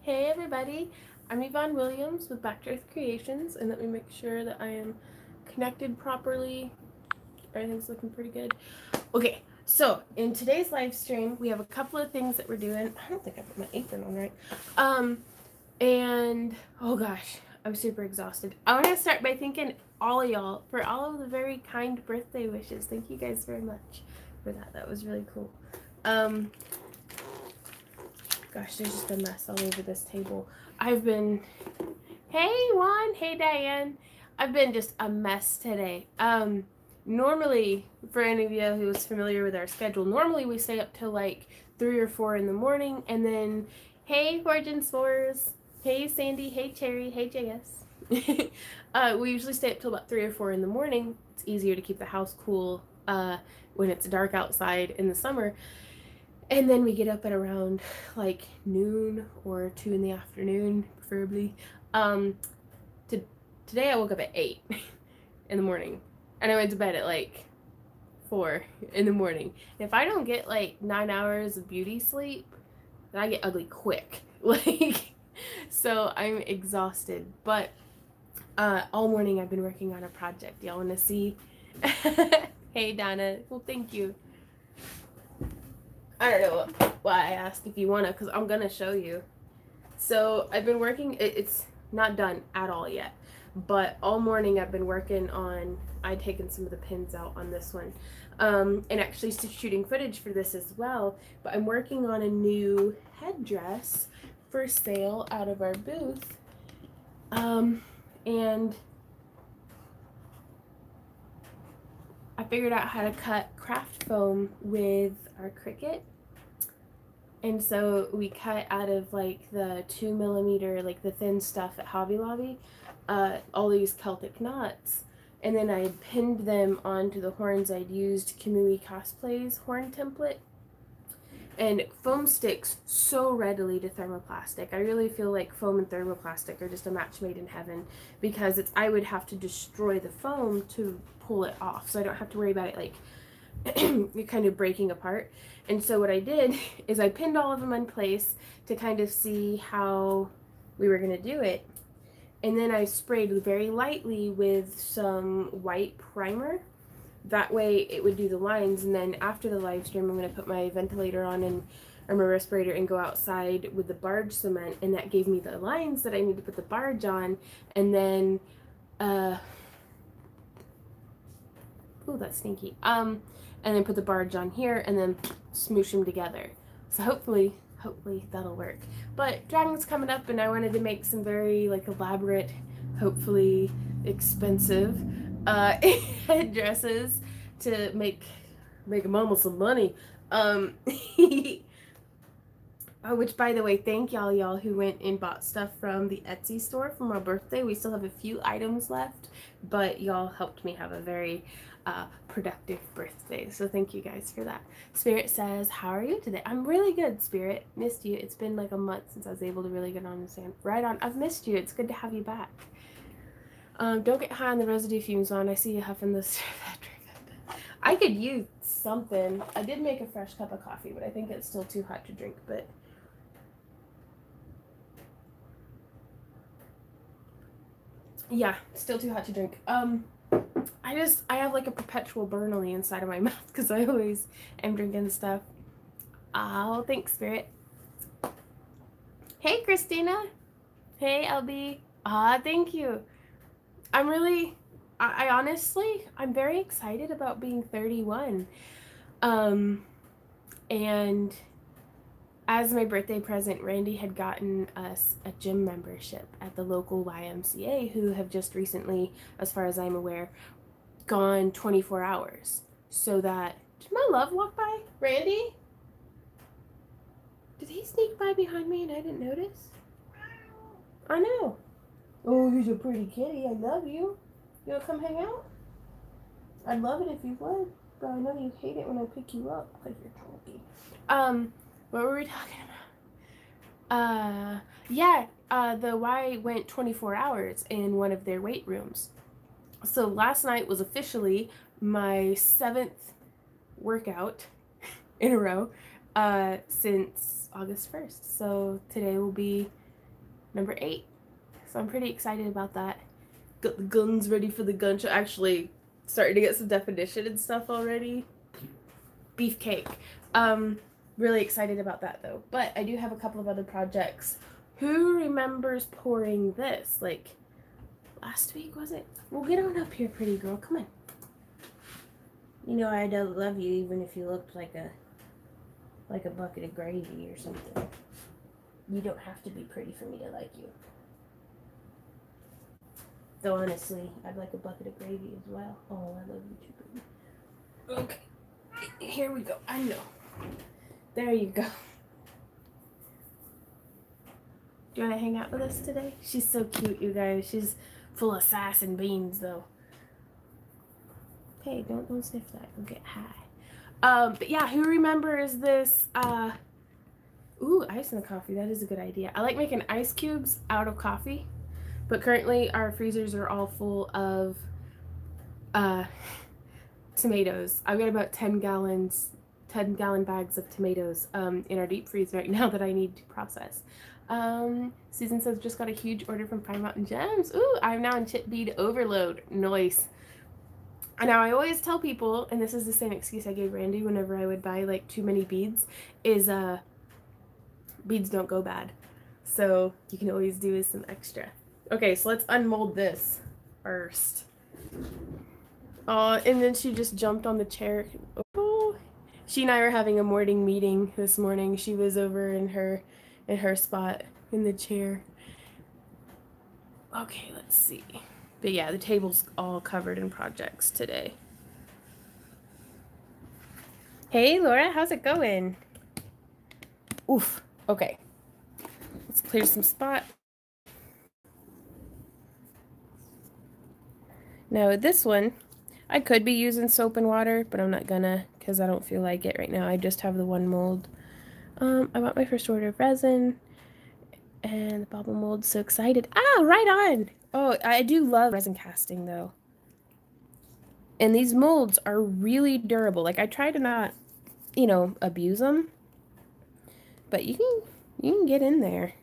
Hey everybody, I'm Yvonne Williams with Back to Earth Creations, and let me make sure that I am connected properly. Everything's looking pretty good. Okay, so in today's live stream, we have a couple of things that we're doing. I don't think I put my apron on right. And oh gosh, I'm super exhausted. I want to start by thanking all of y'all for all of the very kind birthday wishes. Thank you guys very much for that. That was really cool. Gosh, there's just a mess all over this table. I've been, hey Juan, hey Diane. I've been just a mess today. Normally, for any of you who is familiar with our schedule, normally we stay up till like 3 or 4 in the morning, and then, hey Forgin Spores, hey Sandy, hey Cherry, hey JS. We usually stay up till about 3 or 4 in the morning. It's easier to keep the house cool when it's dark outside in the summer. And then we get up at around like noon or 2 in the afternoon, preferably. Today I woke up at 8 in the morning, and I went to bed at like 4 in the morning. And if I don't get like 9 hours of beauty sleep, then I get ugly quick. Like, so I'm exhausted. But all morning I've been working on a project. Y'all want to see? Hey, Donna. Well, thank you. I don't know why I asked if you want to, because I'm going to show you. So I've been working, it's not done at all yet, but all morning I've been working on, I'd taken some of the pins out on this one, and actually shooting footage for this as well, but I'm working on a new headdress for sale out of our booth, and I figured out how to cut craft foam with our Cricut. And so we cut out of like the 2mm, like the thin stuff at Hobby Lobby, all these Celtic knots. And then I pinned them onto the horns. I'd used Kimui Cosplay's horn template. And foam sticks so readily to thermoplastic. I really feel like foam and thermoplastic are just a match made in heaven, because it's, I would have to destroy the foam to pull it off, so I don't have to worry about it like you're kind of breaking apart. And so what I did is I pinned all of them in place to kind of see how we were going to do it, and then I sprayed very lightly with some white primer. That way it would do the lines, and then after the live stream I'm going to put my ventilator on and or my respirator and go outside with the barge cement, and that gave me the lines that I need to put the barge on. And then oh, that's stinky. And then put the barge on here and then smoosh them together. So hopefully that'll work. But Dragon's coming up, and I wanted to make some very like elaborate, hopefully expensive dresses to make mama some money. Oh, which by the way, thank y'all who went and bought stuff from the Etsy store for my birthday. We still have a few items left, but y'all helped me have a very productive birthday, so thank you guys for that. Spirit says, how are you today? I'm really good, Spirit. Missed you. It's been like a month since I was able to really get on the sand. Right on. I've missed you. It's good to have you back. Don't get high on the residue fumes on. I see you huffing this. I could use something. I did make a fresh cup of coffee, but I think it's still too hot to drink, but yeah, still too hot to drink. I have like a perpetual burn on the inside of my mouth because I always am drinking stuff. Oh, thanks, Spirit. Hey, Christina. Hey, LB. Ah, thank you. I'm really, I honestly, I'm very excited about being 31. And as my birthday present, Randy had gotten us a gym membership at the local YMCA, who have just recently, as far as I'm aware, gone 24 hours. So that, did my love walk by? Randy? Did he sneak by behind me and I didn't notice? I know. Oh, you're a pretty kitty. I love you. You wanna come hang out? I'd love it if you would, but I know you hate it when I pick you up because you're talking. What were we talking about? The Y went 24 hours in one of their weight rooms. So last night was officially my 7th workout in a row since is August 1st, so today will be number 8. So I'm pretty excited about that. Got the guns ready for the gun show. Actually, starting to get some definition and stuff already. Beefcake. Really excited about that though. But I do have a couple of other projects. Who remembers pouring this? Like last week, was it? Well, get on up here, pretty girl. Come on. You know I'd love you even if you looked like a bucket of gravy or something. You don't have to be pretty for me to like you. Though honestly, I'd like a bucket of gravy as well. Oh, I love you too, baby. Okay, here we go. I know. There you go. Do you want to hang out with us today? She's so cute, you guys. She's full of sass and beans, though. Hey, don't sniff that. You'll get high. But yeah, who remembers this? Ooh, ice in the coffee. That is a good idea. I like making ice cubes out of coffee. But currently our freezers are all full of tomatoes. I've got about 10 gallon bags of tomatoes in our deep freeze right now that I need to process. Susan says, just got a huge order from Prime Mountain Gems. Ooh, I'm now in chip bead overload. Nice. Now I always tell people, and this is the same excuse I gave Randy whenever I would buy like too many beads, is beads don't go bad. So you can always do with some extra. Okay, so let's unmold this first. And then she just jumped on the chair. Oh. She and I were having a morning meeting this morning. She was over in her spot in the chair. Okay, let's see. But yeah, the table's all covered in projects today. Hey, Laura, how's it going? Oof. Okay. Let's clear some spots. Now with this one, I could be using soap and water, but I'm not gonna because I don't feel like it right now. I just have the one mold. I bought my first order of resin and the bobble mold. So excited. Ah, right on. Oh, I do love resin casting though. And these molds are really durable. Like I try to not, you know, abuse them, but you can get in there.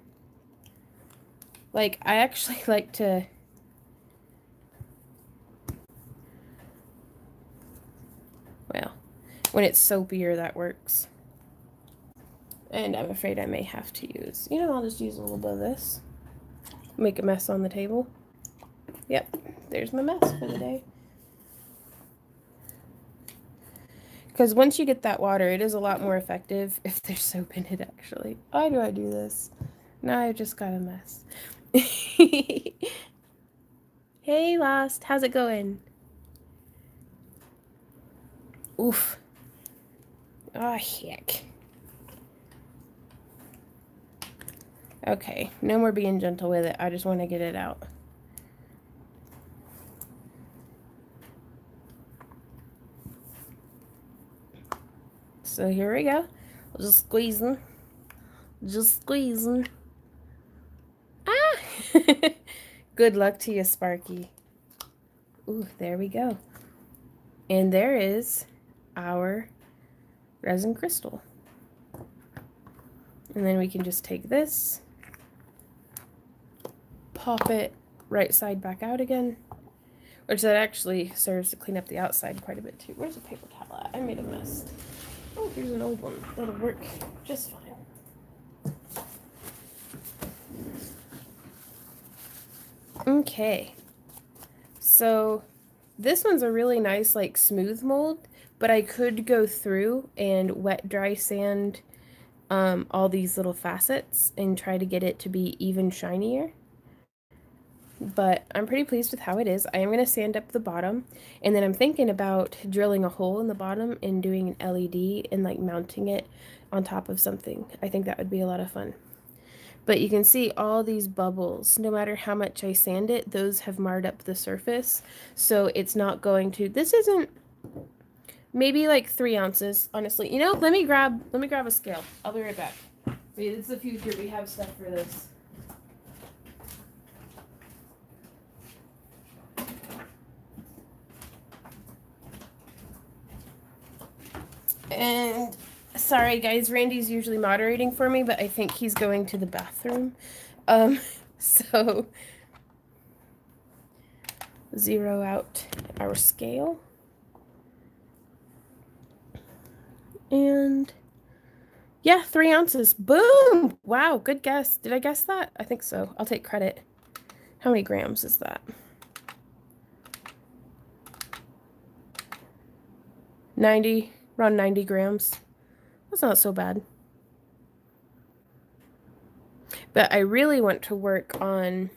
Like I actually like to when it's soapier, that works. And I'm afraid I may have to use, you know, I'll just use a little bit of this. Make a mess on the table. Yep, there's my mess for the day. Because once you get that water, it is a lot more effective if there's soap in it, actually. Why do I do this? Now I've just got a mess. Hey, Lost, how's it going? Oof. Oh, heck. Okay, no more being gentle with it. I just want to get it out. So here we go. Just squeezing. Just squeezing. Ah! Good luck to you, Sparky. Ooh, there we go. And there is our resin crystal. And then we can just take this, pop it right side back out again, which that actually serves to clean up the outside quite a bit too. Where's the paper towel at? I made a mess. Oh, here's an old one. That'll work just fine. Okay, so this one's a really nice like smooth mold. But I could go through and wet dry sand all these little facets and try to get it to be even shinier. But I'm pretty pleased with how it is. I am going to sand up the bottom, and then I'm thinking about drilling a hole in the bottom and doing an LED and like mounting it on top of something. I think that would be a lot of fun. But you can see all these bubbles, no matter how much I sand it, those have marred up the surface. So it's not going to, this isn't, maybe like 3 ounces, honestly. You know, let me grab a scale. I'll be right back. It's the future. We have stuff for this. And so Sorry, guys. Randy's usually moderating for me, but I think he's going to the bathroom. So zero out our scale. And yeah, 3 ounces. Boom! Wow, good guess. Did I guess that? I think so. I'll take credit. How many grams is that? 90, around 90 grams. That's not so bad. But I really want to work on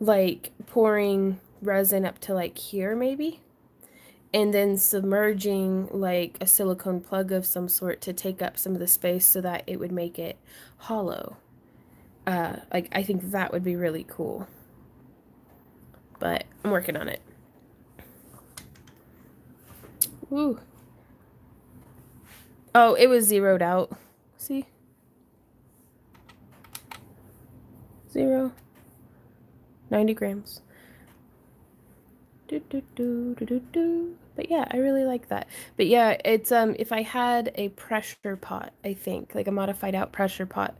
like pouring resin up to like here maybe, and then submerging like a silicone plug of some sort to take up some of the space so that it would make it hollow. Like I think that would be really cool, but I'm working on it. Ooh. Oh, it was zeroed out. See? 0. 90 grams. But yeah, I really like that. But yeah, it's if I had a pressure pot, I think, like a modified out pressure pot,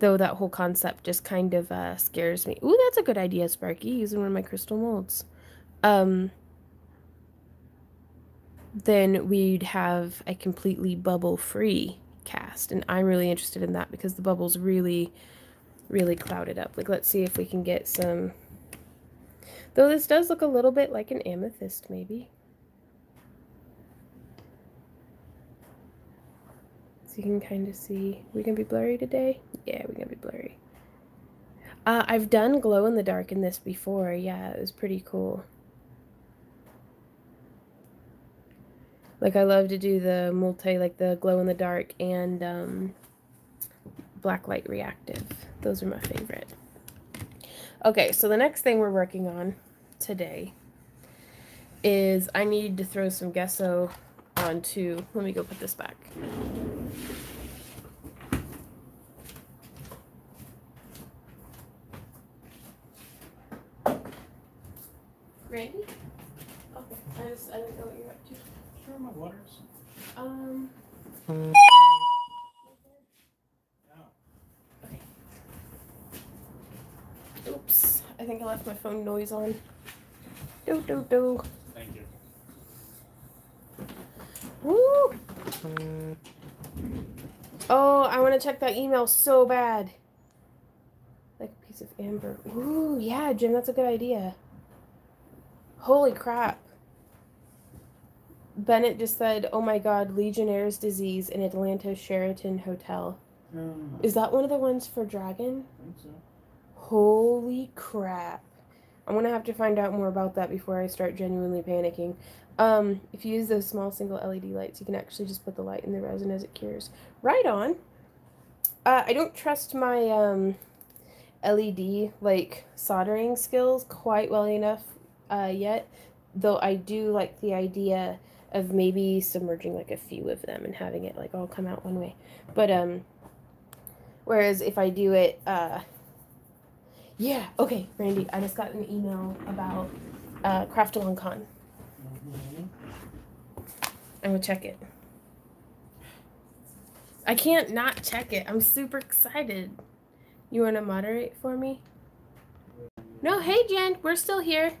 though that whole concept just kind of scares me. Ooh, that's a good idea, Sparky, using one of my crystal molds. Then we'd have a completely bubble-free cast, and I'm really interested in that because the bubbles really, really clouded up. Like, let's see if we can get some... Though this does look a little bit like an amethyst, maybe. So you can kind of see... We gonna be blurry today? Yeah, we're gonna be blurry. I've done glow-in-the-dark in this before. Yeah, it was pretty cool. Like, I love to do the multi, like the glow-in-the-dark and black light reactive. Those are my favorite. Okay, so the next thing we're working on today is I need to throw some gesso onto, let me go put this back. Ready? Okay, I don't know what you're up to. Where are my waters? Okay. Oops. I think I left my phone noise on. Do. Thank you. Woo! Oh, I want to check that email so bad. Like a piece of amber. Ooh, yeah, Jim, that's a good idea. Holy crap. Bennett just said, oh my god, Legionnaire's disease in Atlanta Sheraton Hotel. Is that one of the ones for Dragon? I think so. Holy crap. I'm going to have to find out more about that before I start genuinely panicking. If you use those small single LED lights, you can actually just put the light in the resin as it cures. Right on. I don't trust my LED, like, soldering skills quite well enough yet, though I do like the idea of maybe submerging like a few of them and having it like all come out one way. But whereas if I do it yeah, okay, Randy, I just got an email about Craft Along Con. I'm gonna check it. I can't not check it. I'm super excited. You wanna moderate for me? No, hey Jen, we're still here.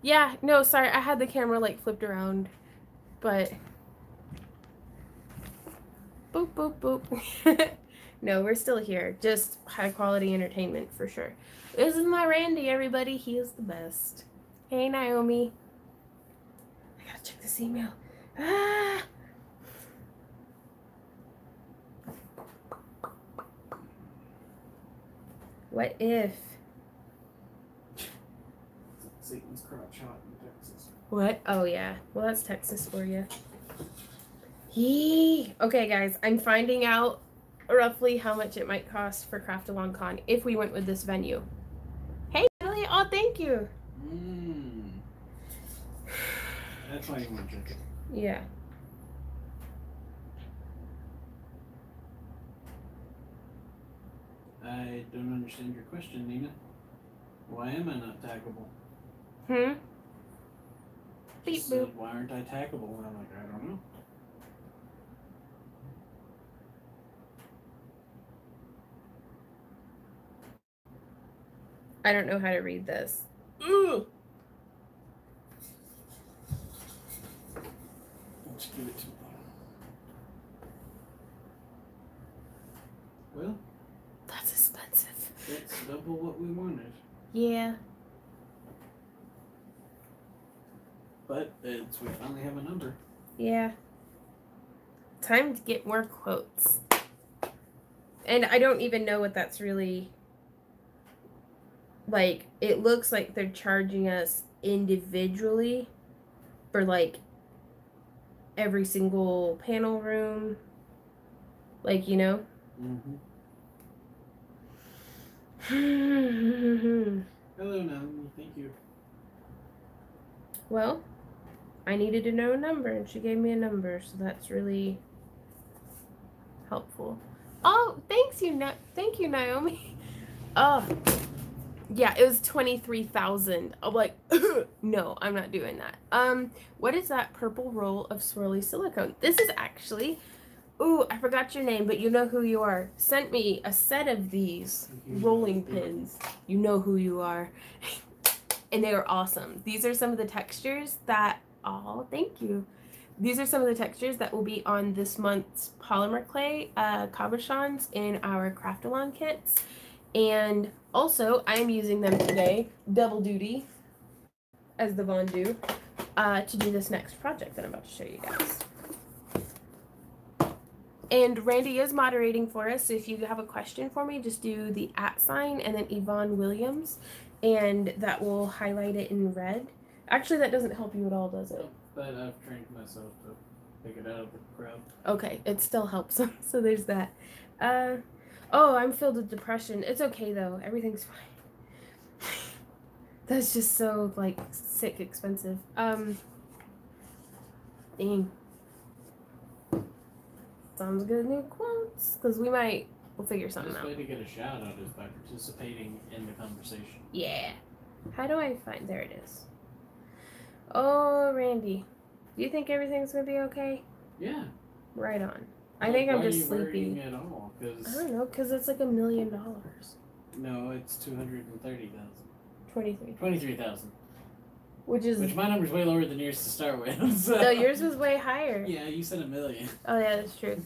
Yeah, no, sorry, I had the camera like flipped around, but boop, boop, boop. No, we're still here. Just high quality entertainment for sure. This is my Randy, everybody. He is the best. Hey, Naomi. I gotta check this email. Ah! What if? Satan's crotch shot in Texas. What? Oh, yeah. Well, that's Texas for you. Yee! Okay, guys. I'm finding out roughly how much it might cost for Craft Along Con if we went with this venue. Hey, Natalie! Oh, thank you! Mmm. That's why you want to drink it. Yeah. I don't understand your question, Nina. Why am I not taggable? Hmm? Beep, boop. Why aren't I taggable? And I'm like, I don't know. I don't know how to read this. Ooh. Let's give it to me. Well, that's expensive. That's double what we wanted. Yeah. But we finally have a number. Yeah. Time to get more quotes. And I don't even know what that's really... Like, it looks like they're charging us individually for, like, every single panel room. Like, you know? Mm-hmm. Hello, Naomi. Thank you. Well, I needed to know a number, and she gave me a number, so that's really helpful. Oh, thanks you, thank you, Naomi. Oh. Yeah, it was 23,000. I'm like, no, I'm not doing that. What is that purple roll of swirly silicone? This is actually, ooh, I forgot your name, but you know who you are. Sent me a set of these rolling pins. You know who you are. And they are awesome. These are some of the textures that, oh, thank you. These are some of the textures that will be on this month's polymer clay cabochons in our Craft Along kits. And also, I'm using them today, double duty, as the Vondu, to do this next project that I'm about to show you guys. And Randy is moderating for us, so if you have a question for me, just do the @ and then Yvonne Williams, and that will highlight it in red. Actually, that doesn't help you at all, does it? But I've trained myself to pick it out of the crowd. Okay, it still helps them, so there's that. Oh, I'm filled with depression. It's okay, though. Everything's fine. That's just so, like, sick expensive. Dang. Sounds good, new quotes. Because we might, we'll figure something out. The best way to get a shout out is by participating in the conversation. Yeah. How do I find, there it is. Oh, Randy. Do you think everything's going to be okay? Yeah. Right on. I think I'm just sleepy. At all? I don't know, because it's like $1 million. No, it's 230,000. 23,000. 23,000. Which my number's way lower than yours to start with. So. No, yours was way higher. Yeah, you said $1 million. Oh yeah, that's true.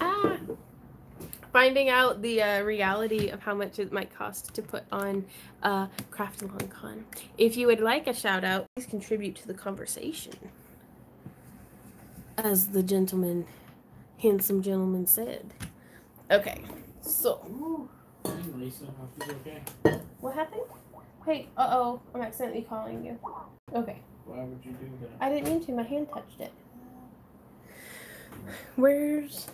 Ah, finding out the reality of how much it might cost to put on Craft Along Con. If you would like a shout out, please contribute to the conversation. As the gentleman, handsome gentleman said. Okay, so. Ooh. Hey, Lisa, hope you're okay. What happened? Hey, uh-oh, I'm accidentally calling you. Okay. Why would you do that? I didn't mean to, my hand touched it. Where's...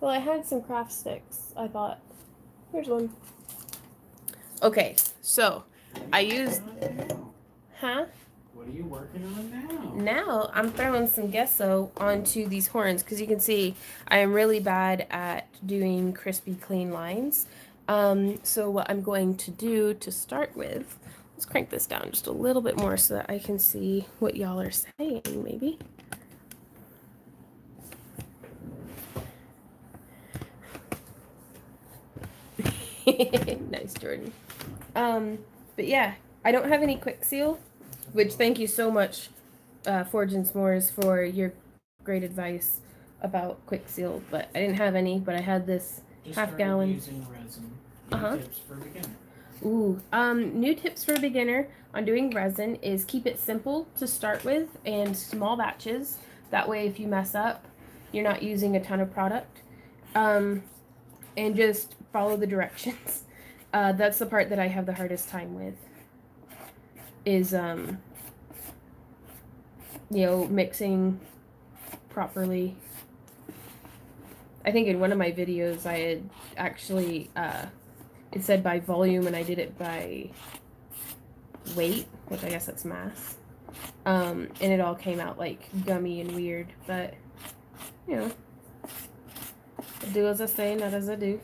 Well, I had some craft sticks, I thought. Here's one. Okay, so, I used... Huh? What are you working on now? Now, I'm throwing some gesso onto these horns because you can see I am really bad at doing crispy, clean lines. So what I'm going to do to start with, let's crank this down just a little bit more so that I can see what y'all are saying, maybe. Nice, Jordan. But yeah, I don't have any quick seal. Which, thank you so much, Forge and S'mores, for your great advice about quick seal. But I didn't have any, but I had this half-gallon. Using resin. New tips for beginner. Ooh, new tips for a beginner on doing resin is keep it simple to start with and small batches. That way, if you mess up, you're not using a ton of product. And just follow the directions. That's the part that I have the hardest time with. Is, you know, mixing properly. I think in one of my videos I had actually, it said by volume and I did it by weight, which I guess that's mass. And it all came out like gummy and weird, but, you know, I do as I say, not as I do.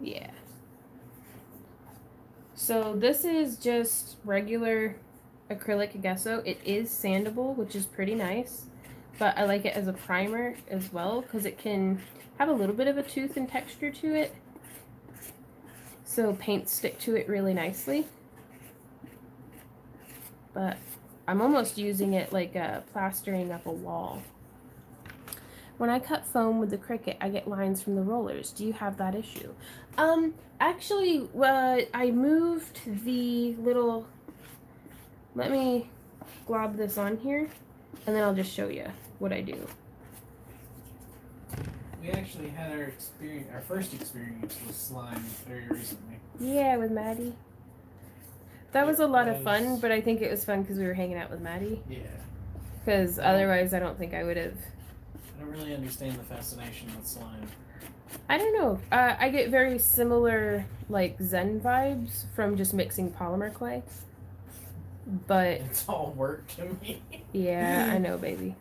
Yeah. So this is just regular acrylic gesso. It is sandable, which is pretty nice. but I like it as a primer as well because it can have a little bit of a tooth and texture to it. So paints stick to it really nicely. But I'm almost using it like plastering up a wall. When I cut foam with the Cricut, I get lines from the rollers. Do you have that issue? Actually, I moved the little, let me glob this on here, and then I'll just show you what I do. We actually had our experience, our first experience with slime very recently. Yeah, with Maddie. That was a lot of fun, but I think it was fun because we were hanging out with Maddie. Yeah. Because otherwise, I don't think I would have. I don't really understand the fascination with slime. I don't know. I get very similar, like, Zen vibes from just mixing polymer clay. But it's all work to me. Yeah, I know, baby.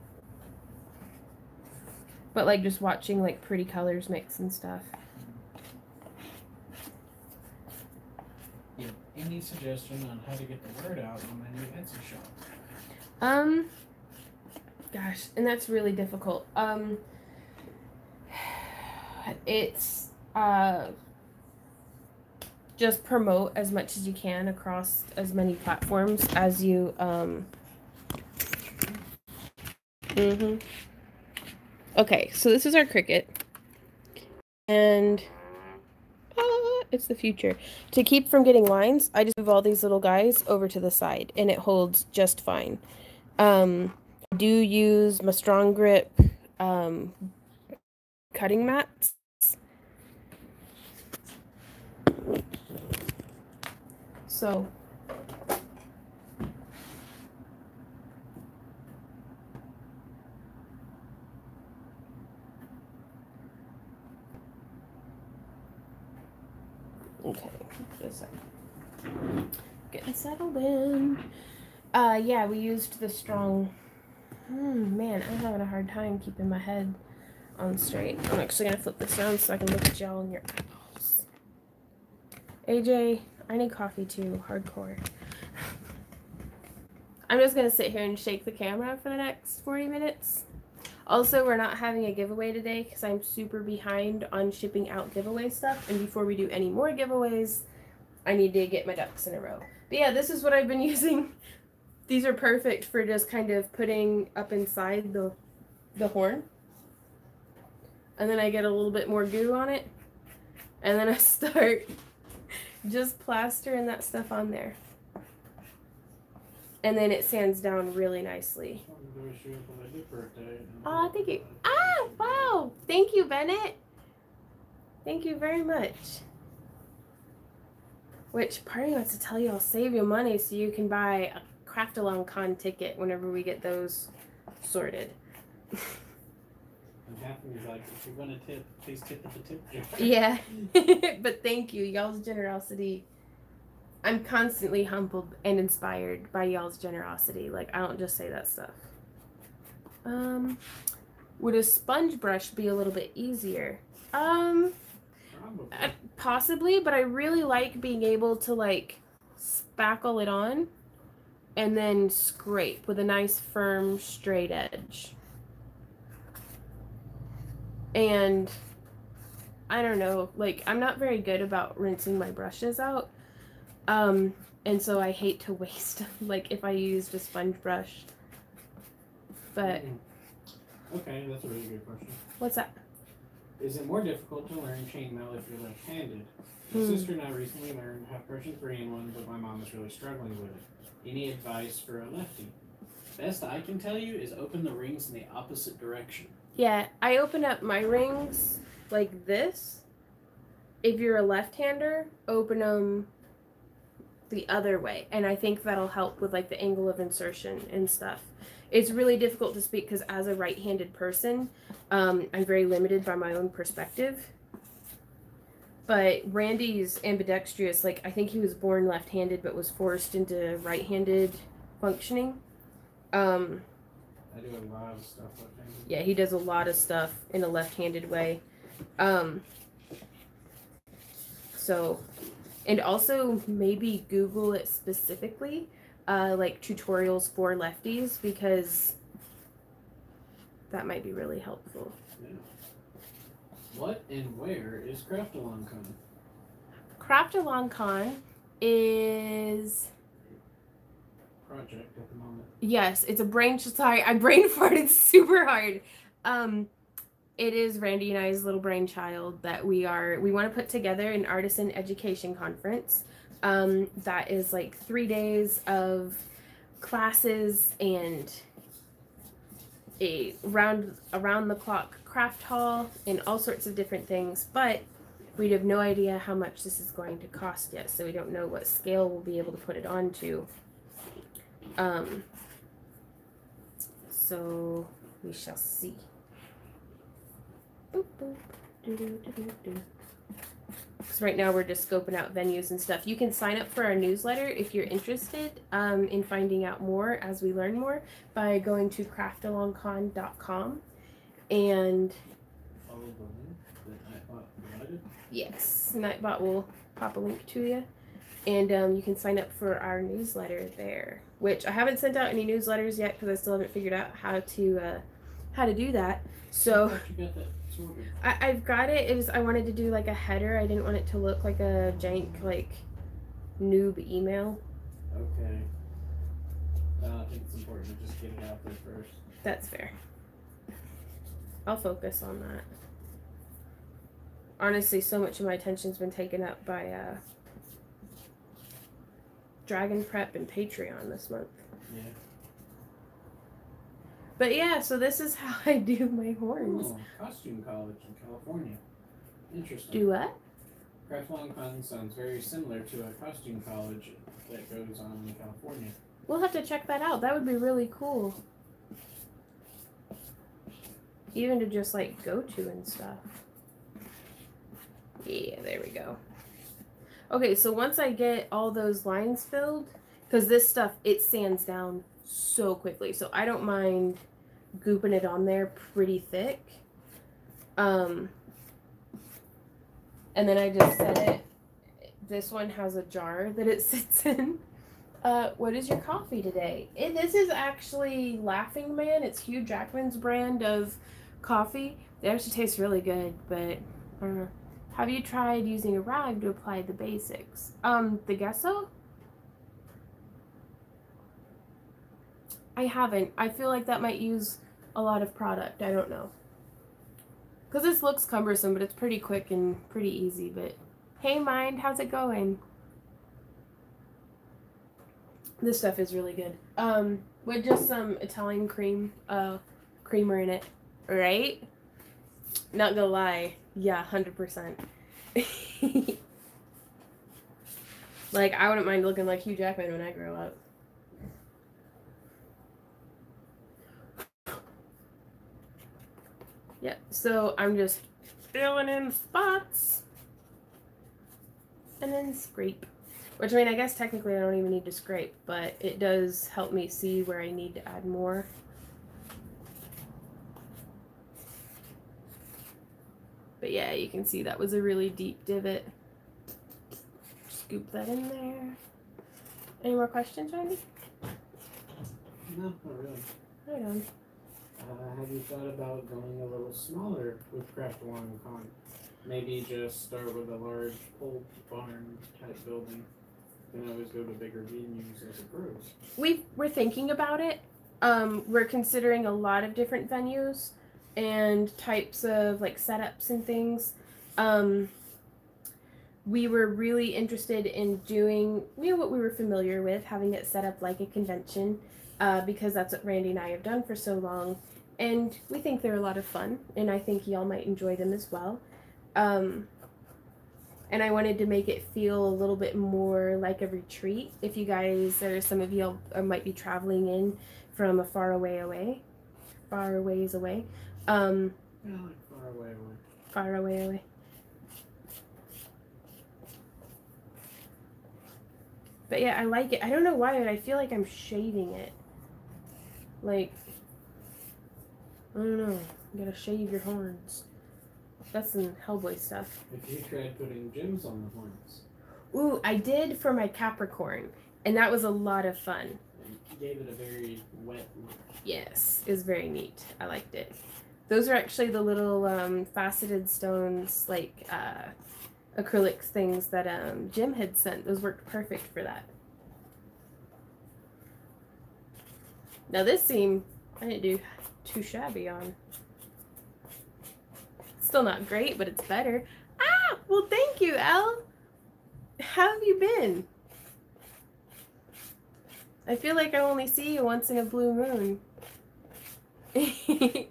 But, like, just watching, like, pretty colors mix and stuff. Yeah. Any suggestion on how to get the word out on my new Etsy shop? Gosh, and that's really difficult. It's just promote as much as you can across as many platforms as you Okay, so this is our Cricut, and it's the future. To keep from getting lines, I just move all these little guys over to the side, and it holds just fine. I do use my strong grip cutting mats. So okay, just a second. Getting settled in. Yeah, we used the strong. Man, I'm having a hard time keeping my head on straight. I'm actually going to flip this down so I can look at y'all in your eyeballs. AJ, I need coffee too. Hardcore. I'm just going to sit here and shake the camera for the next 40 minutes. Also, we're not having a giveaway today because I'm super behind on shipping out giveaway stuff. And before we do any more giveaways, I need to get my ducks in a row. But yeah, this is what I've been using. These are perfect for just kind of putting up inside the horn. And then I get a little bit more goo on it. And then I start just plastering that stuff on there. And then it sands down really nicely. Oh, thank you. Ah, wow. Thank you, Bennett. Thank you very much. Which party wants to tell you I'll save you money so you can buy a Craft Along Con ticket whenever we get those sorted. And half of me is like, if you're gonna tip, please tip at the tip jar. Yeah, but thank you, y'all's generosity. I'm constantly humbled and inspired by y'all's generosity. Like, I don't just say that stuff. Would a sponge brush be a little bit easier? Possibly, but I really like being able to like spackle it on. And then scrape with a nice, firm, straight edge. And I don't know, like, I'm not very good about rinsing my brushes out. And so I hate to waste, like, if I used a sponge brush. But. Okay, that's a really good question. What's that? Is it more difficult to learn chainmail if you're left-handed? My sister and I recently learned how to crochet 3-in-1, but my mom is really struggling with it. Any advice for a lefty? Best I can tell you is open the rings in the opposite direction. Yeah, I open up my rings like this. If you're a left-hander, open them the other way. And I think that'll help with like the angle of insertion and stuff. It's really difficult to speak because as a right-handed person, I'm very limited by my own perspective. But Randy's ambidextrous, like, I think he was born left-handed but was forced into right-handed functioning. I do a lot of stuff left-handed. Yeah, he does a lot of stuff in a left-handed way. So, and also maybe Google it specifically, like tutorials for lefties, because that might be really helpful. Yeah. What and where is Craft Along Con? Craft Along Con is a project at the moment. Yes, it's a brain. Sorry, I brain farted super hard. It is Randy and I's little brainchild that we want to put together an artisan education conference. That is like 3 days of classes and a around the clock craft haul and all sorts of different things, but we have no idea how much this is going to cost yet, so we don't know what scale we'll be able to put it on to. So we shall see. Boop, boop, doo, doo, doo, doo. So right now we're just scoping out venues and stuff. You can sign up for our newsletter if you're interested in finding out more as we learn more by going to craftalongcon.com and follow the link that Nightbot provided. Yes, Nightbot will pop a link to you, and you can sign up for our newsletter there. Which I haven't sent out any newsletters yet because I still haven't figured out how to do that. So. You got that. I've got it. I wanted to do like a header. I didn't want it to look like a jank like noob email. Okay. I think it's important to just get it out there first. That's fair. I'll focus on that. Honestly, so much of my attention's been taken up by Dragon Prep and Patreon this month. Yeah. But yeah, so this is how I do my horns. Oh, Costume College in California. Interesting. Do what? Craft Along Con sounds very similar to a costume college that goes on in California. We'll have to check that out. That would be really cool. Even to just like go to and stuff. Yeah, there we go. Okay, so once I get all those lines filled, because this stuff, it sands down so quickly, so I don't mind gooping it on there pretty thick, and then I just set it. This one has a jar that it sits in. What is your coffee today? This is actually Laughing Man. It's Hugh Jackman's brand of coffee. They actually taste really good, but I don't know. Have you tried using a rag to apply the basics? The gesso? I haven't. I feel like that might use a lot of product. I don't know. Because this looks cumbersome, but it's pretty quick and pretty easy. But hey, Mind, how's it going? This stuff is really good. With just some Italian creamer in it, right? Not gonna lie. Yeah, 100%. Like, I wouldn't mind looking like Hugh Jackman when I grow up. Yeah, so I'm just filling in spots and then scrape, which I mean, I guess technically I don't even need to scrape, but it does help me see where I need to add more. But yeah, you can see that was a really deep divot. Scoop that in there. Any more questions, Randy? No, not really. Right on. Have you thought about going a little smaller with Craft Along Con? Maybe just start with a large pole barn type building, then always go to bigger venues as it grows. We're thinking about it. We're considering a lot of different venues and types of like setups and things. We were really interested in doing, you know, what we were familiar with, having it set up like a convention. Because that's what Randy and I have done for so long, and we think they're a lot of fun, and I think y'all might enjoy them as well. And I wanted to make it feel a little bit more like a retreat if you guys, or some of y'all might be traveling in from a far away. Yeah, like far away. But yeah, I like it. I don't know why, but I feel like I'm shading it. Like, I don't know, you gotta shave your horns. That's some Hellboy stuff. If you tried putting gems on the horns. Ooh, I did for my Capricorn, and that was a lot of fun. Yeah. gave it a very wet look. Yes, it was very neat. I liked it. Those are actually the little faceted stones, like acrylic things that Jim had sent. Those worked perfect for that. Now this seam, I didn't do too shabby on. Still not great, but it's better. Ah, well thank you, Elle. How have you been? I feel like I only see you once in a blue moon. Which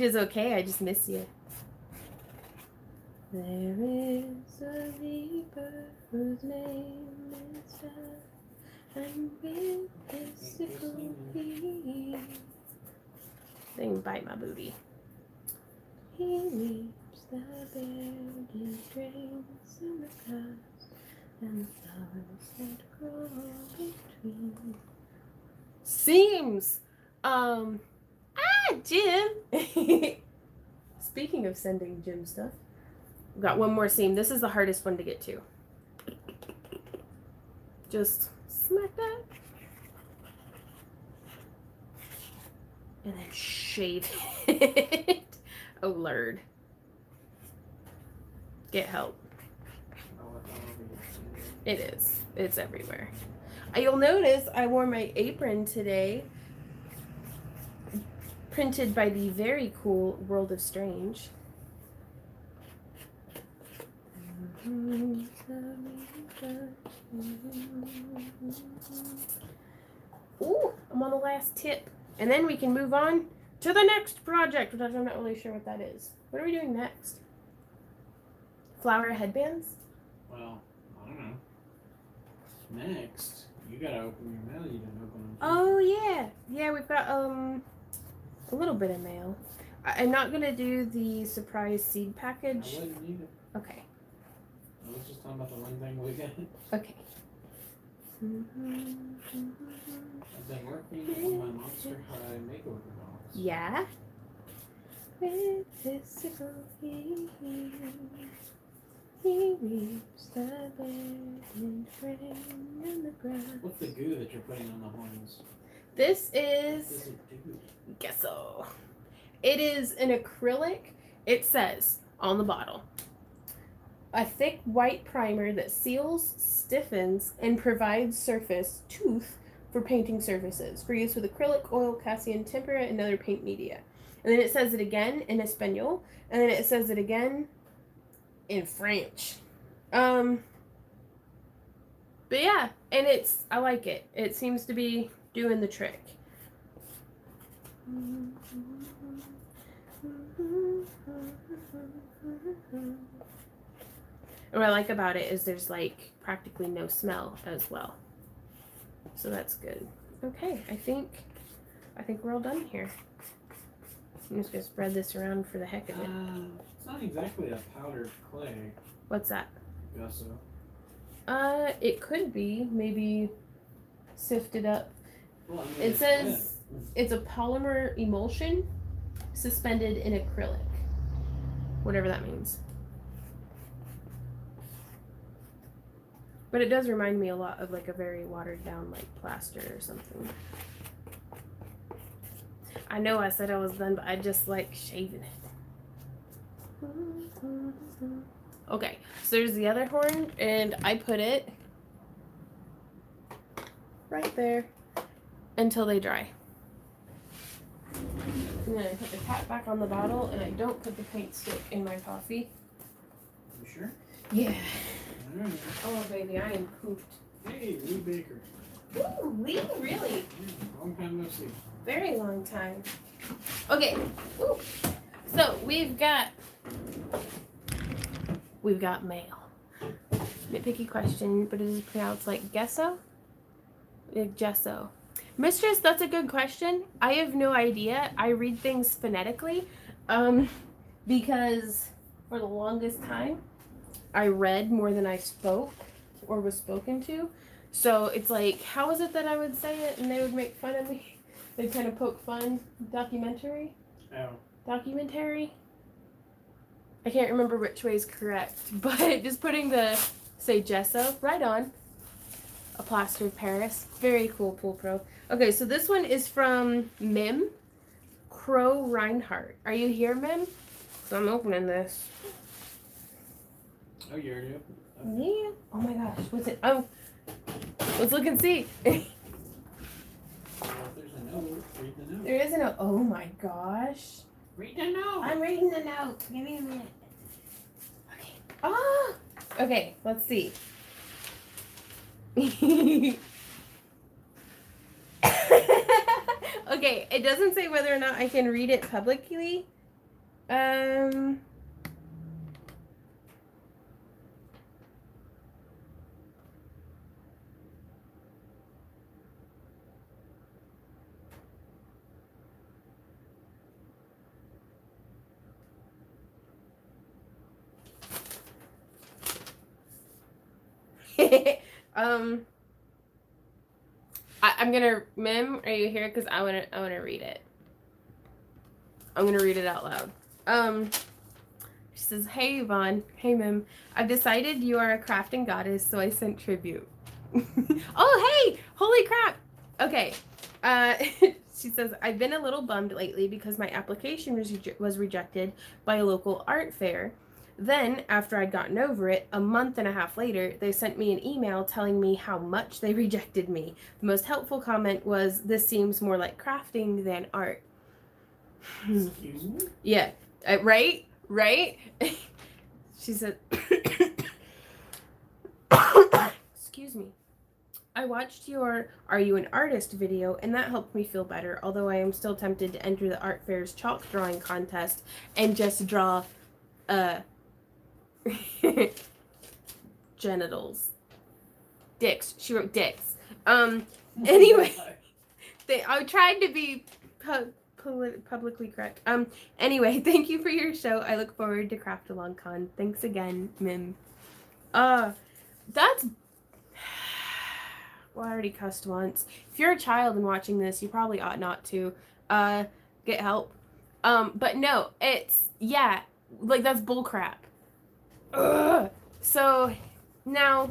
is okay, I just miss you. There is a reaper whose name is Death, and with his sickle he can bite my booty. He leaps the beard and drinks in the cups, and the flowers that grow between seems. Jim! Speaking of sending Jim stuff, we've got one more seam. This is the hardest one to get to. Just smack that. And then shave it. Oh, Lord. Get help. It is. It's everywhere. You'll notice I wore my apron today. Printed by the very cool World of Strange. Ooh, I'm on the last tip. And then we can move on to the next project, which I'm not really sure what that is. What are we doing next? Flower headbands? Well, I don't know. Next, you gotta open your mail. You didn't open them. Oh, yeah. Yeah, we've got, a little bit of mail. I'm not going to do the surprise seed package. I wouldn't either. Okay. I was just talking about the one thing we got. Okay. I've been working on my Monster High makeover box. Yeah? With his sickle he reaps the bed and frame in the grass. What's the goo that you're putting on the horns? This is gesso. It is an acrylic. It says on the bottle, a thick white primer that seals, stiffens, and provides surface tooth for painting surfaces for use with acrylic, oil, casein, tempera, and other paint media. And then it says it again in Espanol, and then it says it again in French. But yeah, and it's, I like it. It seems to be doing the trick. And what I like about it is there's like practically no smell as well. So that's good. Okay, I think we're all done here. I'm just gonna spread this around for the heck of it. It's not exactly a powdered clay. What's that? Gesso. It could be maybe sifted up. Well, I mean, it says it's a polymer emulsion suspended in acrylic, whatever that means. But it does remind me a lot of like a very watered down like plaster or something. I know I said I was done, but I just like shaving it. Okay, so there's the other horn, and I put it right there until they dry. And then I put the cap back on the bottle, and I don't put the paint stick in my coffee. You sure? Yeah. Right. Oh, baby, I am pooped. Hey, Lee Baker. Ooh, Lee, really? Long time no see. Very long time. Okay. Ooh. So we've got mail. Nitpicky question, but it is pronounced like gesso? Gesso. Mistress, that's a good question. I have no idea. I read things phonetically, because for the longest time, I read more than I spoke or was spoken to. So it's like, how is it that I would say it and they would make fun of me? They'd kind of poke fun. Documentary? Oh. Documentary? I can't remember which way is correct, but just putting the, say, gesso right on. a plaster of Paris. Very cool pool pro. Okay, so this one is from Mim Crow Reinhardt. Are you here, Mim? So I'm opening this. Oh, you're here. Okay. Yeah. Oh my gosh, what's it? Oh, let's look and see. There's a note. Read the note. There is a note. Oh my gosh. Read the note. I'm reading the note. Give me a minute. Okay. Ah. Okay. Let's see. Okay. It doesn't say whether or not I can read it publicly. I'm gonna, Mim, are you here? Because I wanna read it. I'm gonna read it out loud. She says, "Hey Yvonne, hey Mim, I've decided you are a crafting goddess, so I sent tribute." Oh hey, holy crap! Okay, she says, "I've been a little bummed lately because my application was rejected by a local art fair. Then, after I'd gotten over it, a month and a half later, they sent me an email telling me how much they rejected me. The most helpful comment was, 'This seems more like crafting than art.'" Excuse me? Yeah. Right? Right? She said, excuse me. "I watched your 'Are you an artist?' video, and that helped me feel better, although I am still tempted to enter the art fair's chalk drawing contest and just draw, genitals. Dicks." She wrote dicks. Anyway, I tried to be publicly correct. Anyway, thank you for your show. I look forward to Craft Along Con. Thanks again, Mim. That's... Well, I already cussed once. If you're a child and watching this, you probably ought not to. Get help. But no, it's... Yeah, like, that's bullcrap. Ugh. So now,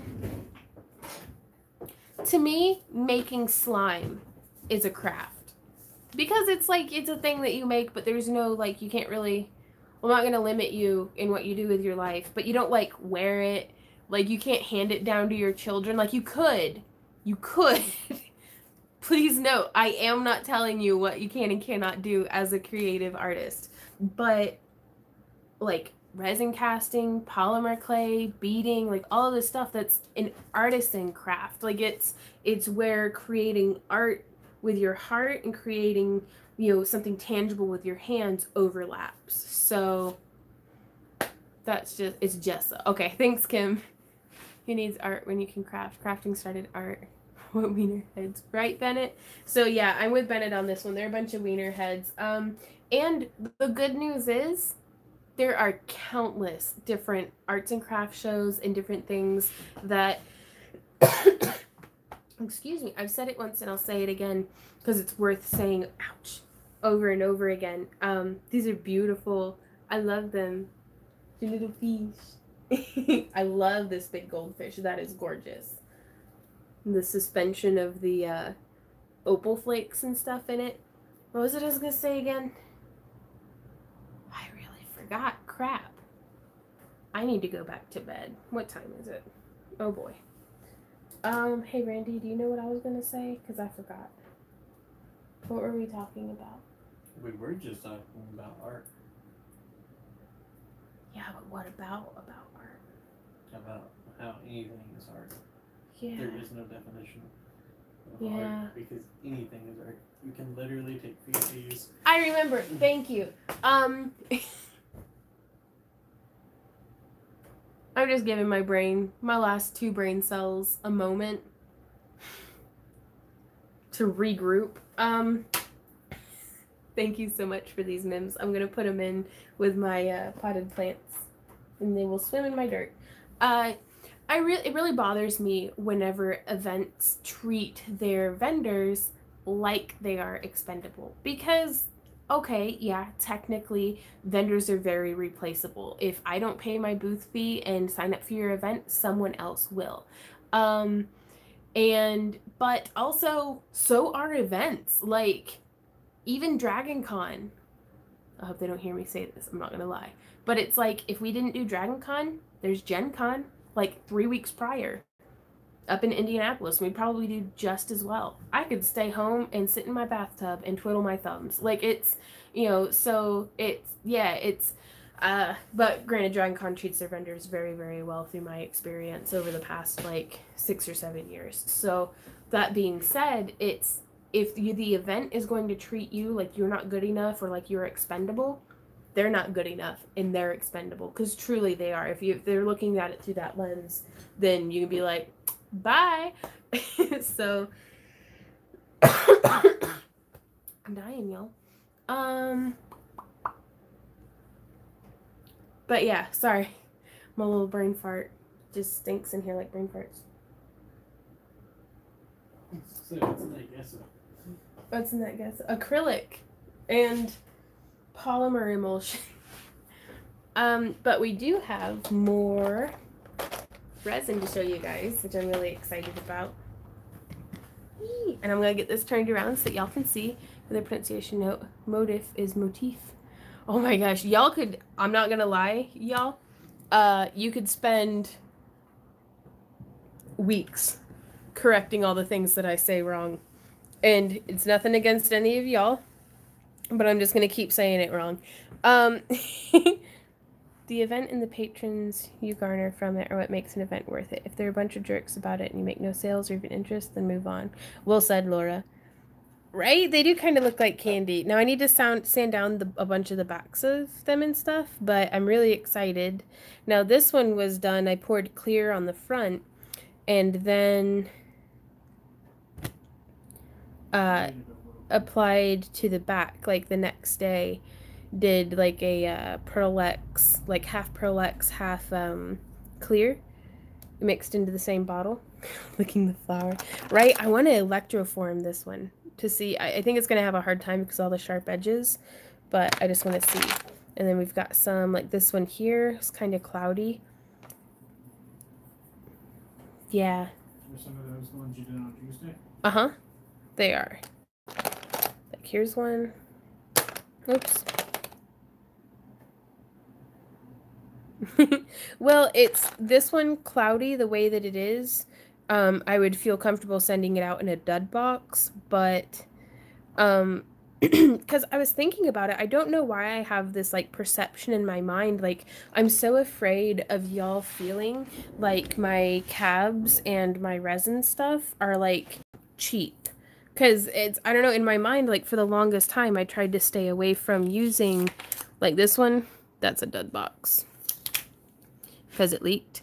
to me, making slime is a craft, because it's like, it's a thing that you make, but there's no, like, you can't really, I'm not going to limit you in what you do with your life, but you don't, like, wear it, like, you can't hand it down to your children, like, you could, please note, I am not telling you what you can and cannot do as a creative artist, but, like, resin casting, polymer clay, beading, like all of this stuff that's an artisan craft. Like it's where creating art with your heart and creating, you know, something tangible with your hands overlaps. So that's just, it's just, okay, thanks Kim. Who needs art when you can craft? Crafting started art. What wiener heads, right Bennett? So yeah, I'm with Bennett on this one. They're a bunch of wiener heads. And the good news is, there are countless different arts and craft shows and different things that, excuse me, I've said it once and I'll say it again because it's worth saying, ouch, over and over again. These are beautiful. I love them. The little fish. I love this big goldfish. That is gorgeous. The suspension of the opal flakes and stuff in it. What was it I was going to say again? God, crap. I need to go back to bed. What time is it? Oh boy. Hey Randy, do you know what I was going to say? Because I forgot. What were we talking about? We were just talking about art. Yeah, but what about art? About how anything is art. Yeah. There is no definition of art because anything is art. You can literally take pictures. I remember. Thank you. I'm just giving my brain, my last two brain cells, a moment to regroup. Thank you so much for these Mims. I'm gonna put them in with my potted plants, and they will swim in my dirt. It really bothers me whenever events treat their vendors like they are expendable, because, okay, yeah, technically vendors are very replaceable. If I don't pay my booth fee and sign up for your event, someone else will. But also, so are events. Like, even Dragon Con. I hope they don't hear me say this, I'm not gonna lie. But it's like, if we didn't do Dragon Con, there's Gen Con, like 3 weeks prior, up in Indianapolis, and we'd probably do just as well. I could stay home and sit in my bathtub and twiddle my thumbs. Like, it's, you know, so it's, yeah, it's, but granted, Dragon Con treats their vendors very, very well through my experience over the past, like, 6 or 7 years. So, that being said, it's, if you, the event is going to treat you like you're not good enough or like you're expendable, they're not good enough and they're expendable, because truly they are. If they're looking at it through that lens, then you can be like, bye. So, I'm dying, y'all. But yeah, sorry. My little brain fart just stinks in here like brain farts. So what's in that gesso? What's in that gesso? Acrylic and polymer emulsion. But we do have more resin to show you guys, which I'm really excited about. And I'm going to get this turned around so that y'all can see the pronunciation note. Motif is motif. Oh my gosh, y'all could, I'm not going to lie, y'all, you could spend weeks correcting all the things that I say wrong, and it's nothing against any of y'all, but I'm just gonna keep saying it wrong. The event and the patrons you garner from it are what makes an event worth it. If there are a bunch of jerks about it and you make no sales or even interest, then move on. Well said, Laura. Right? They do kind of look like candy. Now I need to sand down a bunch of the backs of them and stuff, but I'm really excited. Now this one was done, I poured clear on the front, and then applied to the back, like the next day, did like a Pearl-X, like half Pearl-X, half clear, mixed into the same bottle. Licking the flower, right? I want to electroform this one to see. I think it's going to have a hard time because all the sharp edges, but I just want to see. And then we've got some, like this one here, it's kind of cloudy. Yeah. Are some of those the ones you did on Tuesday? Uh-huh. They are. Like, here's one. Oops. Well, it's this one cloudy the way that it is. I would feel comfortable sending it out in a dud box, but because I was thinking about it, I don't know why I have this like perception in my mind, like I'm so afraid of y'all feeling like my cabs and my resin stuff are like cheap, because it's, I don't know, in my mind, like for the longest time I tried to stay away from using, like this one, that's a dud box because it leaked,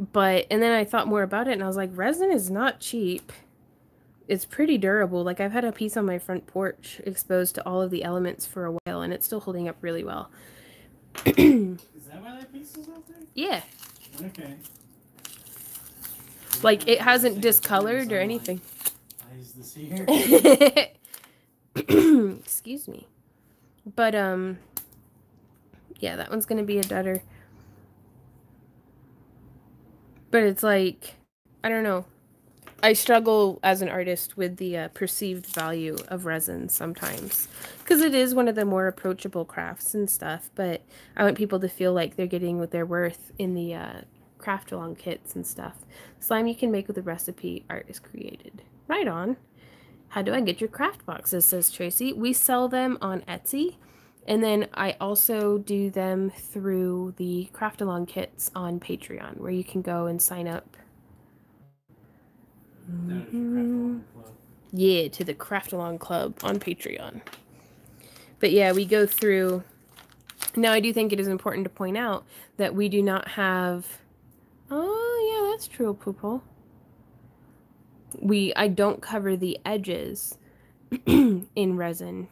but, and then I thought more about it and I was like, resin is not cheap. It's pretty durable. Like, I've had a piece on my front porch exposed to all of the elements for a while, and it's still holding up really well. Is that why that piece is out there? Yeah. Okay. Like, it hasn't discolored or anything. Why is this here? Excuse me. But, yeah, that one's gonna be a dudder. But it's like, I don't know. I struggle as an artist with the perceived value of resin sometimes, because it is one of the more approachable crafts and stuff, but I want people to feel like they're getting what they're worth in the craft along kits and stuff. Slime you can make with a recipe, art is created. Right on. How do I get your craft boxes, says Tracy. We sell them on Etsy, and then I also do them through the craft along kits on Patreon, where you can go and sign up. Mm-hmm. Yeah, to the Craft Along Club on Patreon. But yeah, we go through. Now I do think it is important to point out that we do not have. Oh yeah, that's true, Poople. I don't cover the edges in resin.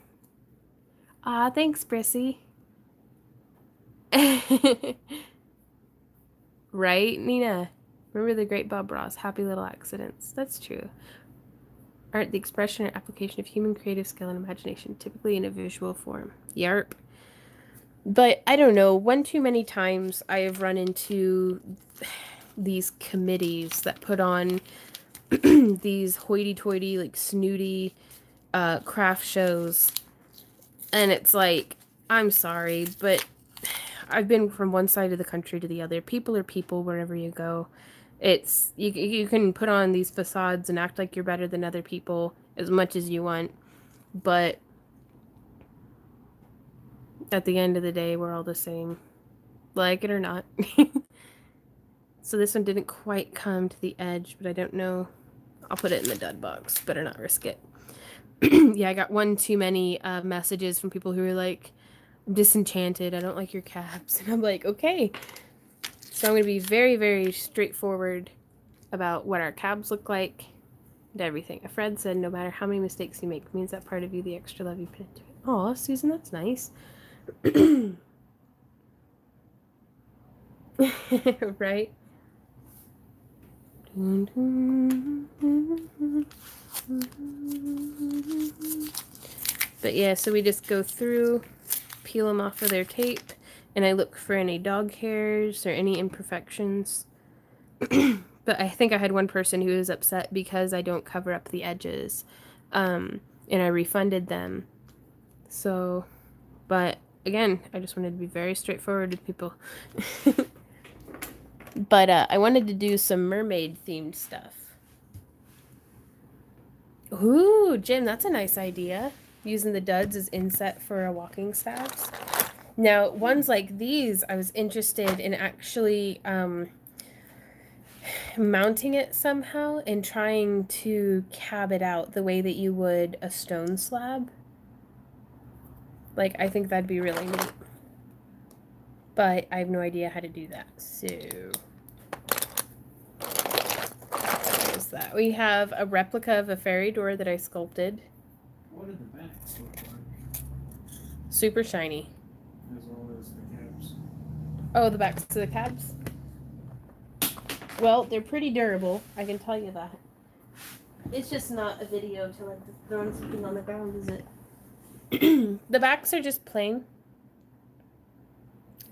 Ah, thanks, Brissy. Right, Nina. Remember the great Bob Ross, happy little accidents. That's true. Art, the expression or application of human creative skill and imagination, typically in a visual form. Yarp. But I don't know, one too many times I have run into these committees that put on these hoity-toity, like, snooty craft shows. And it's like, I'm sorry, but I've been from one side of the country to the other. People are people wherever you go. It's, you can put on these facades and act like you're better than other people as much as you want, but at the end of the day, we're all the same, like it or not. So this one didn't quite come to the edge, but I don't know. I'll put it in the dud box. Better not risk it. Yeah, I got one too many messages from people who were like, I'm disenchanted, I don't like your caps. And I'm like, okay. So I'm going to be very, very straightforward about what our cabs look like and everything. A friend said, no matter how many mistakes you make, it means that part of you, the extra love you put into it. Aw, Susan, that's nice. Right? But yeah, so we just go through, peel them off of their tape. And I look for any dog hairs or any imperfections. But I think I had one person who was upset because I don't cover up the edges. And I refunded them. So, but again, I just wanted to be very straightforward with people. But I wanted to do some mermaid-themed stuff. Ooh, Jim, that's a nice idea. Using the duds as inset for our walking staffs. Now, ones like these, I was interested in actually mounting it somehow and trying to cab it out the way that you would a stone slab. Like, I think that'd be really neat. But I have no idea how to do that, so there's that. We have a replica of a fairy door that I sculpted. What are the backs look like? Super shiny. Oh, the backs to the cabs? Well, they're pretty durable, I can tell you that. It's just not a video to, like, throwing something on the ground, is it? The backs are just plain.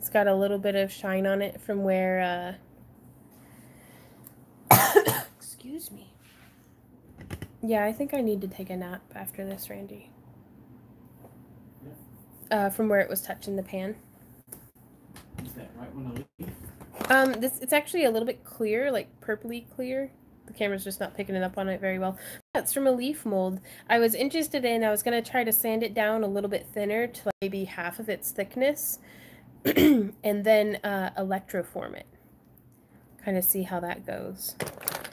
It's got a little bit of shine on it from where, excuse me. Yeah, I think I need to take a nap after this, Randy. From where it was touching the pan. Is that right when I leave? It's actually a little bit clear, like purpley clear. The camera's just not picking it up on it very well. That's from a leaf mold. I was interested in, I was going to try to sand it down a little bit thinner to like maybe half of its thickness. And then electroform it. Kind of see how that goes.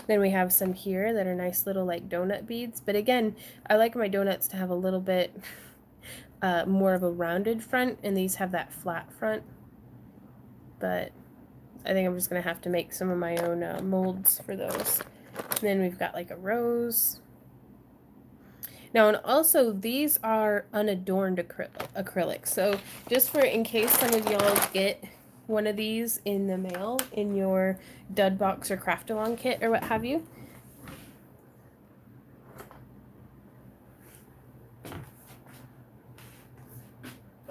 Then we have some here that are nice little like donut beads. But again, I like my donuts to have a little bit more of a rounded front. And these have that flat front. But I think I'm just going to have to make some of my own molds for those. And then we've got like a rose. Now, and also these are unadorned acrylic. So just for in case some of y'all get one of these in the mail in your dud box or craft along kit or what have you.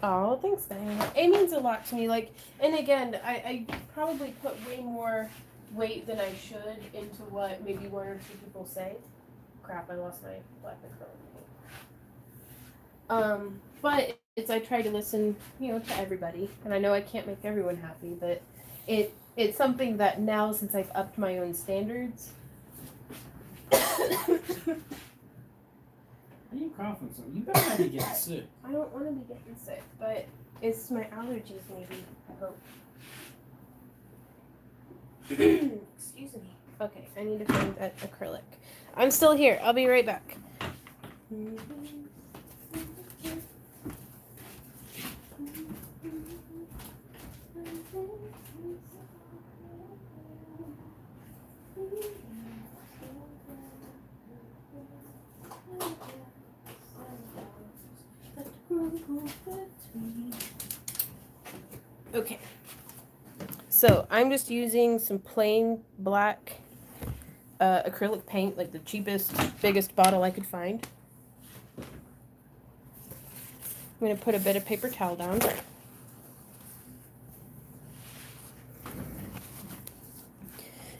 Oh, thanks, Diana. It means a lot to me. Like, and again, I probably put way more weight than I should into what maybe one or two people say. Crap, I lost my black acrylic. But it's I try to listen, you know, to everybody, and I know I can't make everyone happy, but it's something that now since I've upped my own standards. Are you coughing something? You better not be getting sick. I don't want to be getting sick, but it's my allergies maybe, I hope. Excuse me. Okay, I need to find that acrylic. I'm still here. I'll be right back. Okay, so I'm just using some plain black acrylic paint, like the cheapest, biggest bottle I could find. I'm going to put a bit of paper towel down.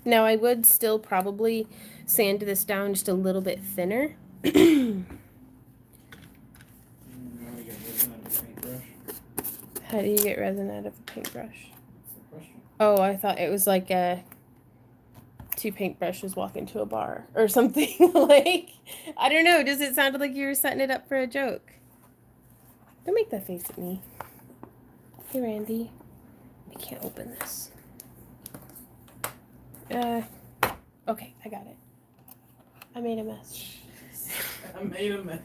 Now I would still probably sand this down just a little bit thinner. How do you get resin out of a paintbrush? Oh, I thought it was like a two paintbrushes walk into a bar or something. Like, I don't know. Does it sound like you were setting it up for a joke? Don't make that face at me. Hey, Randy. I can't open this. Okay, I got it. I made a mess. I made a mess.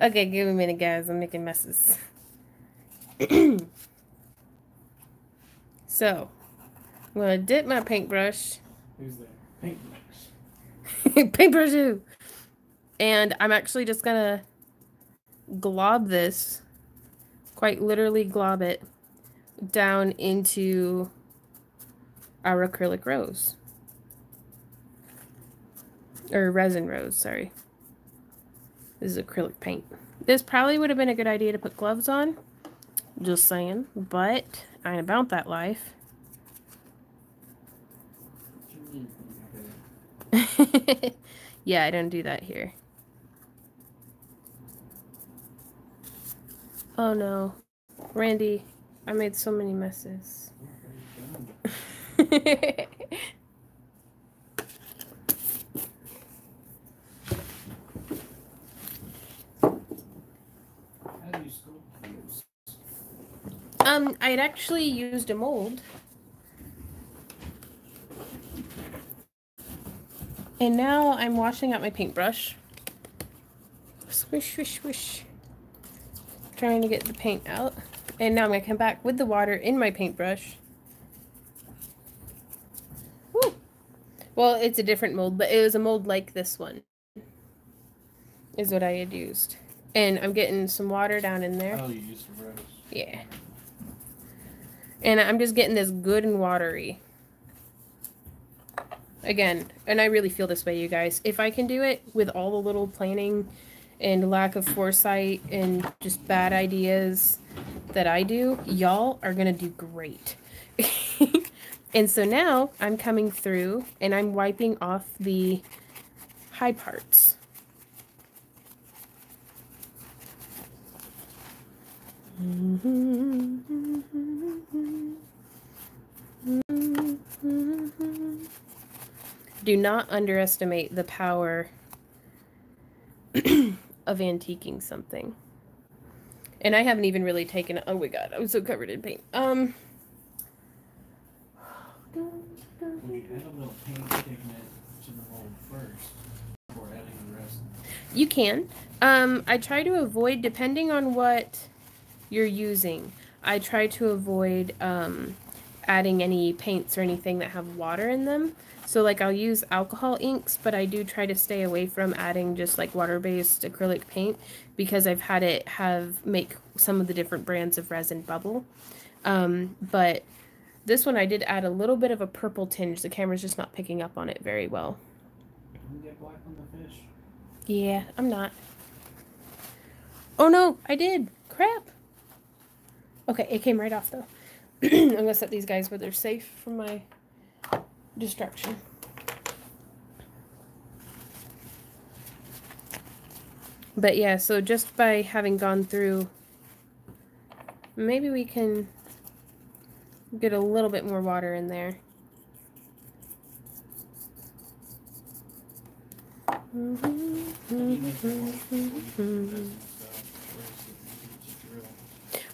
Okay, give me a minute, guys. I'm making messes. So, I'm going to dip my paintbrush. Who's there? Paintbrush. Paintbrush who? And I'm actually just going to glob this, quite literally glob it, down into our acrylic rose. Or resin rose, sorry. This is acrylic paint. This probably would have been a good idea to put gloves on. Just saying. But I ain't about that life. Yeah, I don't do that here. Oh no. Randy, I made so many messes. I had actually used a mold, and now I'm washing out my paintbrush. Swish, swish, swish. Trying to get the paint out, and now I'm gonna come back with the water in my paintbrush. Woo. Well, it's a different mold, but it was a mold like this one, is what I had used, and I'm getting some water down in there. Oh, you used some rose. Yeah. And I'm just getting this good and watery. Again, and I really feel this way, you guys. If I can do it with all the little planning and lack of foresight and just bad ideas that I do, y'all are gonna do great. And so now I'm coming through and I'm wiping off the high parts. Do not underestimate the power of antiquing something. And I haven't even really taken it. Oh my god, I'm so covered in paint. Well, you add a little paint pigment to the mold first before adding the rest. You can. I try to avoid, depending on what you're using, I try to avoid adding any paints or anything that have water in them. So like I'll use alcohol inks, but I do try to stay away from adding just like water-based acrylic paint, because I've had it make some of the different brands of resin bubble. But this one I did add a little bit of a purple tinge. The camera's just not picking up on it very well. Can you get black on the fish? Yeah, I'm not. Oh no, I did. Crap. Okay, it came right off, though. I'm going to set these guys where they're safe from my destruction. But yeah, so just by having gone through, maybe we can get a little bit more water in there.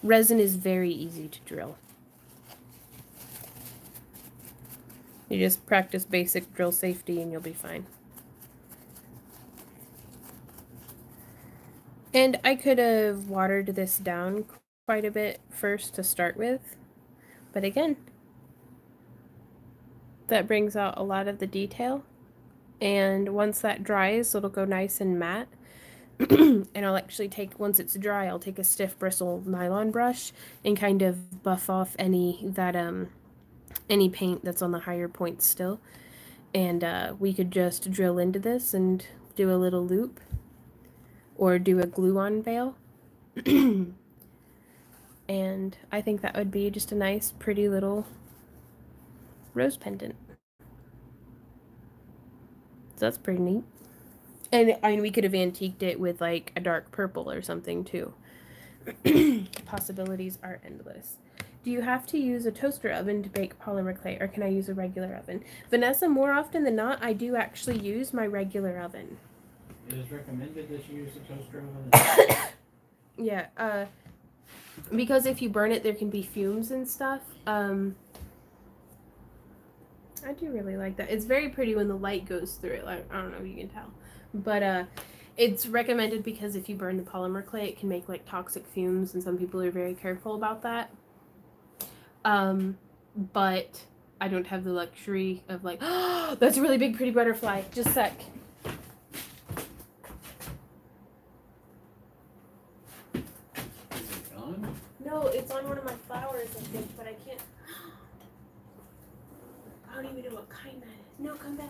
Resin is very easy to drill. You just practice basic drill safety and you'll be fine. And I could have watered this down quite a bit first to start with. But again, that brings out a lot of the detail. And once that dries, it'll go nice and matte. And I'll actually take, once it's dry, I'll take a stiff bristle nylon brush and kind of buff off any paint that's on the higher points still. And we could just drill into this and do a little loop or do a glue-on veil. And I think that would be just a nice, pretty little rose pendant. So that's pretty neat. And we could have antiqued it with like a dark purple or something too. Possibilities are endless. Do you have to use a toaster oven to bake polymer clay, or can I use a regular oven? Vanessa, more often than not, I do actually use my regular oven. It is recommended that you use a toaster oven. Yeah, because if you burn it, there can be fumes and stuff. I do really like that. It's very pretty when the light goes through it. Like, I don't know if you can tell. But it's recommended because if you burn the polymer clay, it can make like toxic fumes, and some people are very careful about that. But I don't have the luxury of like, oh, that's a really big pretty butterfly. Just a sec. Is it gone? No, it's on one of my flowers, I think, but I can't. I don't even know what kind that is. No, come back.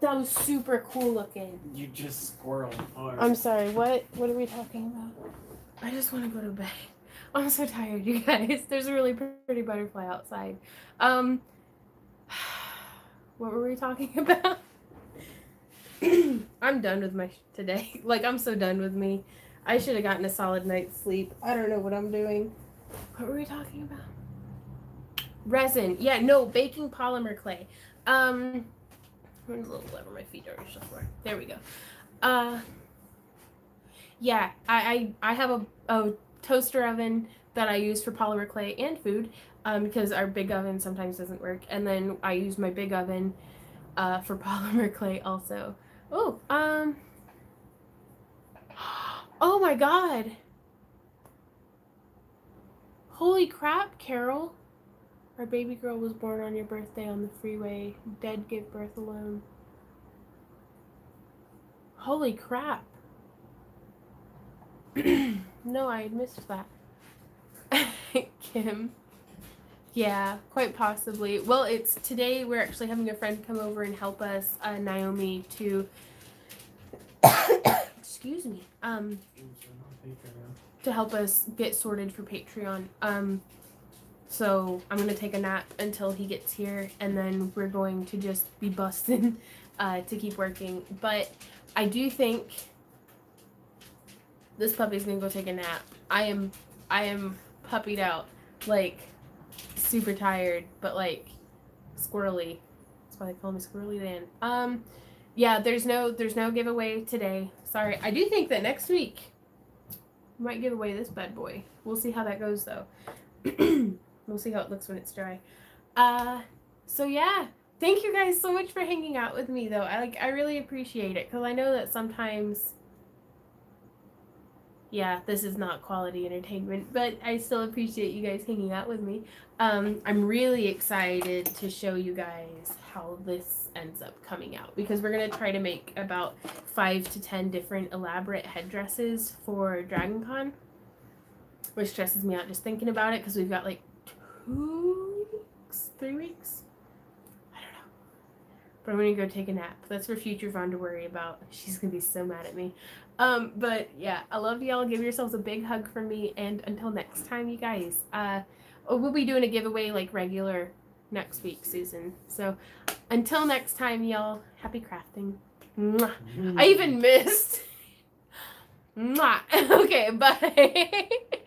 That was super cool looking. You just squirreled hard. I'm sorry, what are we talking about? I just want to go to bed. I'm so tired, you guys. There's a really pretty butterfly outside. What were we talking about? I'm done with my today. Like, I'm so done with me. I should have gotten a solid night's sleep. I don't know what I'm doing. What were we talking about? Resin. Yeah, no, baking polymer clay. I'm a little wet on my feet on the floor. There we go. Yeah, I have a toaster oven that I use for polymer clay and food, because our big oven sometimes doesn't work. And then I use my big oven for polymer clay also. Oh, oh my god. Holy crap, Carol. Our baby girl was born on your birthday on the freeway. Dead gave birth alone. Holy crap. No, I had missed that. Kim. Yeah, quite possibly. Well, it's today we're actually having a friend come over and help us, Naomi, to... Excuse me. To help us get sorted for Patreon. So I'm going to take a nap until he gets here, and then we're going to just be busting to keep working. But I do think this puppy's going to go take a nap. I am puppied out, like super tired, but like squirrely. That's why they call me Squirrely Dan. Yeah, there's no giveaway today. Sorry. I do think that next week I might give away this bad boy. We'll see how that goes though. We'll see how it looks when it's dry. So yeah, thank you guys so much for hanging out with me though. I really appreciate it, because I know that sometimes, yeah, this is not quality entertainment, but I still appreciate you guys hanging out with me. I'm really excited to show you guys how this ends up coming out, because we're going to try to make about 5 to 10 different elaborate headdresses for Dragon Con, which stresses me out just thinking about it, because we've got like 2 weeks, 3 weeks, I don't know. But I'm going to go take a nap. That's for future Vaughn to worry about. She's going to be so mad at me. But yeah, I love y'all. Give yourselves a big hug from me, and until next time, you guys, we'll be doing a giveaway like regular next week, Susan. So until next time, y'all, happy crafting. Mwah. I even missed. Okay, bye.